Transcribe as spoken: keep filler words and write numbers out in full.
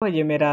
Oye, mira,